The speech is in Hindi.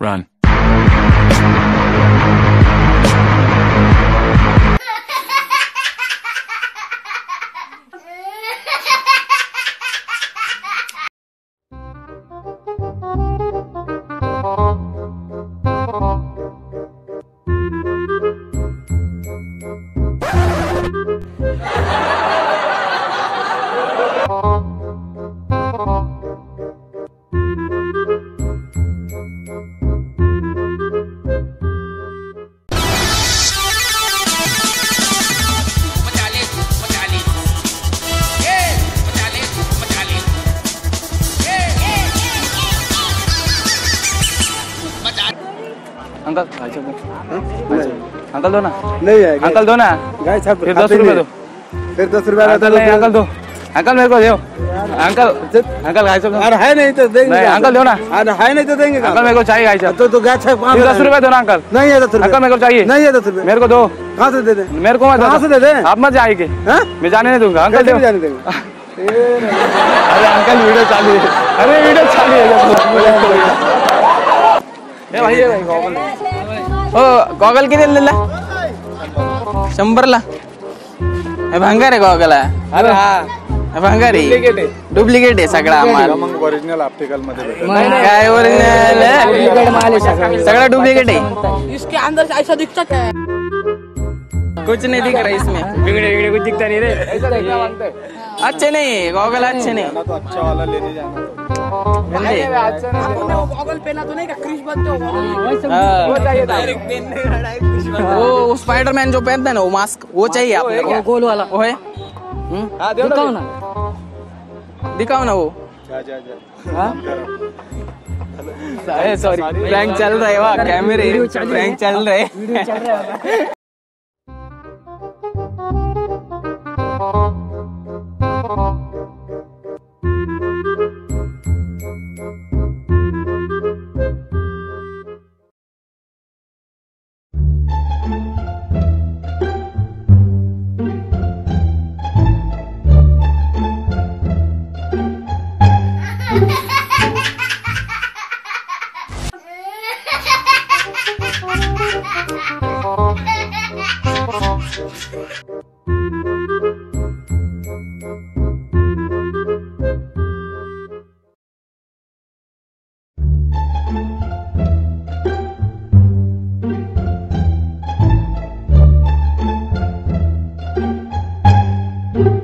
Run. अंकल अंकल दो ना, नहीं है अंकल दो ना, फिर 10 रुपए दो, फिर 10 रुपए अंकल दो, अंकल मेरे को दो, अंकल अंकल गाय साहब अरे है नहीं तो देंगे, अंकल दो ना, अरे है नहीं तो देंगे, अंकल मेरे को चाहिए गाय साहब, तो गाय साहब 10 रुपए दो ना अंकल, नहीं है 10 रुपए अंकल मेरे को चाहिए, नहीं है 10 रुपए मेरे को दो, कहाँ से दे दे मेरे को, कहाँ से दे दे आप मत जाएंगे, मैं जाने नहीं दूंगा अंकल, दे जाने देंगे, अरे अंकल वीडियो चालू है, अरे वीडियो चालू है भाई, ये गॉगल ओ गॉगल किती दिला 100 ला, हे भंगार आहे गॉगल, अरे हा भंगार आहे, डुप्लिकेट आहे सगळा माल, मग ओरिजिनल ऑप्टिकल मध्ये भेटतो, काय ओरिजिनल डुप्लिकेट माल आहे सगळा, डुप्लिकेट आहे, इसके अंदर ऐसा दिखता है कुछ नहीं दिख रहा है, इसमें बिगड़े बिगड़े कुछ दिखता नहीं रे, ऐसा देखना मांगते हैं, अच्छे नहीं गॉगल, अच्छे नहीं ना, तो अच्छा वाला लेने जाना, गॉगल पहना तो नहीं का क्रिश बनते हो, वो चाहिए डायरेक्ट पहनने का, डायरेक्ट क्रिश बनता, वो स्पाइडरमैन जो पहनता है ना वो मास्क, वो चाहिए आपको, वो गोल वाला वो है, हां दिखाओ ना वो, जा हां सॉरी प्रैंक चल रहा है, वाह कैमरे प्रैंक चल रहा है, वीडियो चल रहा है,